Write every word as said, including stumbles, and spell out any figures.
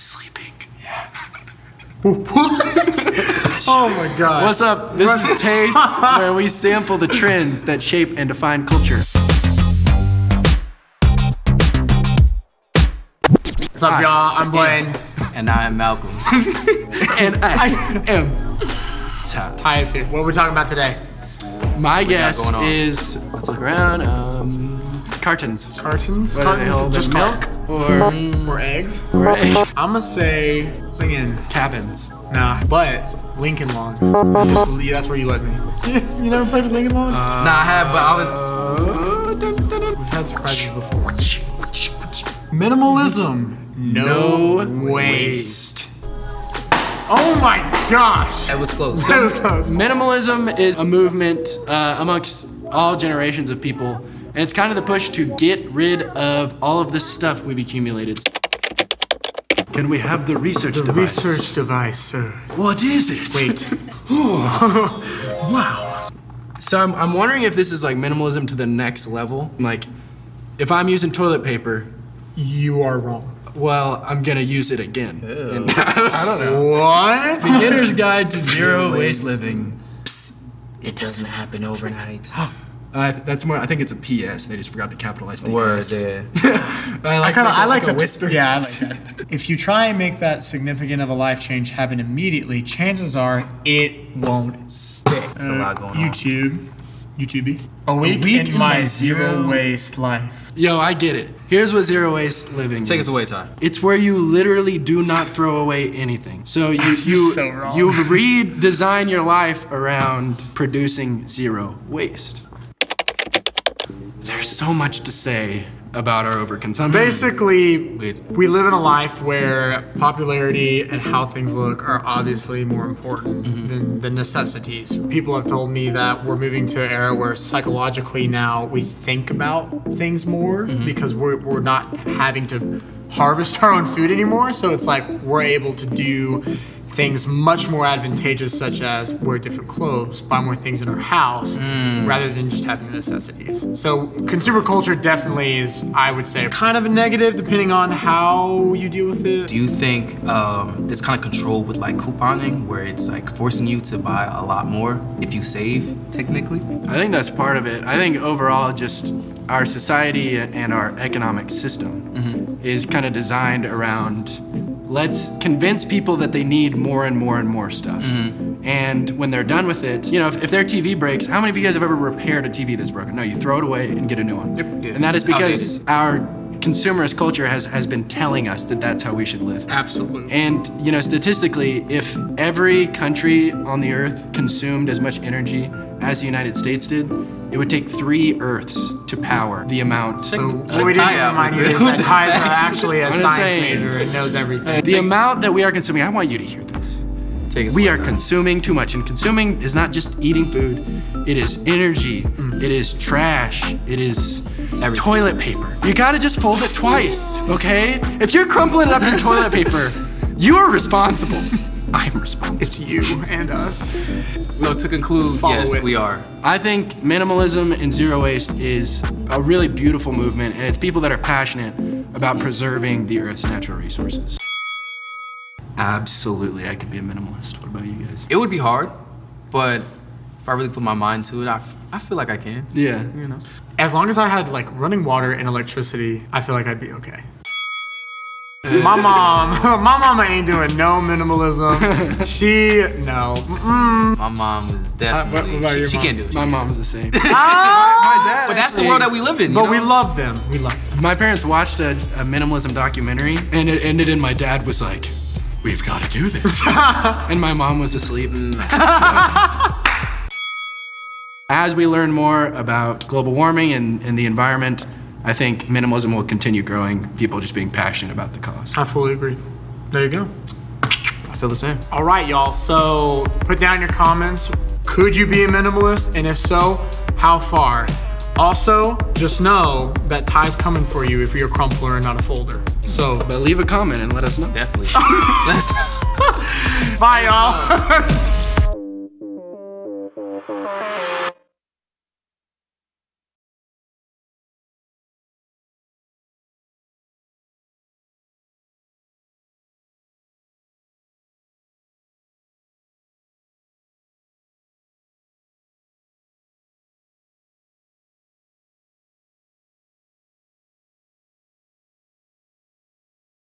is sleeping. Yeah. What? Oh my God. What's up? This what? is Taste, where we sample the trends that shape and define culture. What's up, y'all? I'm Blaine. And I'm Malcolm. And I am Ty. Ty is here. What are we talking about today? My guess is, let's look around, um, cartons. Cartons? Cartons? Just milk? Or, or eggs? Or eggs. I'm gonna say, again, cabins. Nah, but Lincoln Logs. Just, that's where you let me. You never played with Lincoln Logs? Uh, nah, I have, but I was... Uh, dun, dun, dun. We've had surprises before. Minimalism. No, no waste. Oh my gosh! That was close. That was close. Minimalism is a movement uh, amongst all generations of people, and it's kind of the push to get rid of all of the stuff we've accumulated. Can we have the research the device? The research device, sir. What is it? Wait. Wow. So I'm, I'm wondering if this is like minimalism to the next level. Like, if I'm using toilet paper... You are wrong. Well, I'm gonna use it again. And, I don't know. What? Beginner's Guide to Zero Waste Living. Psst. It doesn't happen overnight. uh, that's more. I think it's a P S. They just forgot to capitalize the word. I like. I, kinda, like, I like, like the whisper. Yeah, I like that. If you try and make that significant of a life change happen immediately, chances are it won't stick. There's uh, a lot going YouTube. on. YouTube. YouTube. A week, a week in, in my, my zero waste life. Yo, I get it. Here's what zero waste living Take is. Take us away, Ty. It's where you literally do not throw away anything. So you you, so wrong. you redesign your life around producing zero waste. There's so much to say about our overconsumption. Basically, we live in a life where popularity and how things look are obviously more important mm-hmm. than the necessities. People have told me that we're moving to an era where psychologically now we think about things more mm-hmm. because we're, we're not having to harvest our own food anymore. So it's like we're able to do things much more advantageous, such as wear different clothes, buy more things in our house, mm. rather than just having necessities. So consumer culture definitely is, I would say, kind of a negative depending on how you deal with it. Do you think um, this kind of control with like couponing, where it's like forcing you to buy a lot more if you save, technically? I think that's part of it. I think overall just our society and our economic system mm-hmm. is kind of designed around let's convince people that they need more and more and more stuff. Mm-hmm. And when they're done with it, you know, if, if their T V breaks, how many of you guys have ever repaired a T V that's broken? No, you throw it away and get a new one. Yep. Yeah. And that is because outdated. our consumerist culture has, has been telling us that that's how we should live. Absolutely. And, you know, statistically, if every country on the earth consumed as much energy as the United States did, it would take three Earths to power the amount. So what so we didn't remind you is that Ty's actually a science say, major and knows everything. The take, amount that we are consuming, I want you to hear this. Take us we are time. consuming too much, and consuming is not just eating food. It is energy, mm. it is trash, it is everything. Toilet paper. You gotta just fold it twice, okay? If you're crumpling up your toilet paper, you are responsible. I'm responsible. It's you and us. So to conclude, yes, it. we are. I think minimalism and zero waste is a really beautiful movement, and it's people that are passionate about preserving the Earth's natural resources. Absolutely, I could be a minimalist. What about you guys? It would be hard, but if I really put my mind to it, I, f I feel like I can. Yeah. You know. As long as I had like running water and electricity, I feel like I'd be okay. My mom, my mama ain't doing no minimalism. She, no. Mm-mm. My mom is definitely, uh, she, she mom? can't do it. My mom is the same. my, my dad But that's actually, the world that we live in, you But know? we love them, we love them. My parents watched a, a minimalism documentary, and it ended in my dad was like, we've got to do this. And my mom was asleep. And so. As we learn more about global warming and, and the environment, I think minimalism will continue growing, people just being passionate about the cause. I fully agree. There you go. I feel the same. All right, y'all. So put down your comments. Could you be a minimalist? And if so, how far? Also, just know that Ty's coming for you if you're a crumpler and not a folder. So, but leave a comment and let us know. Definitely. Bye, y'all.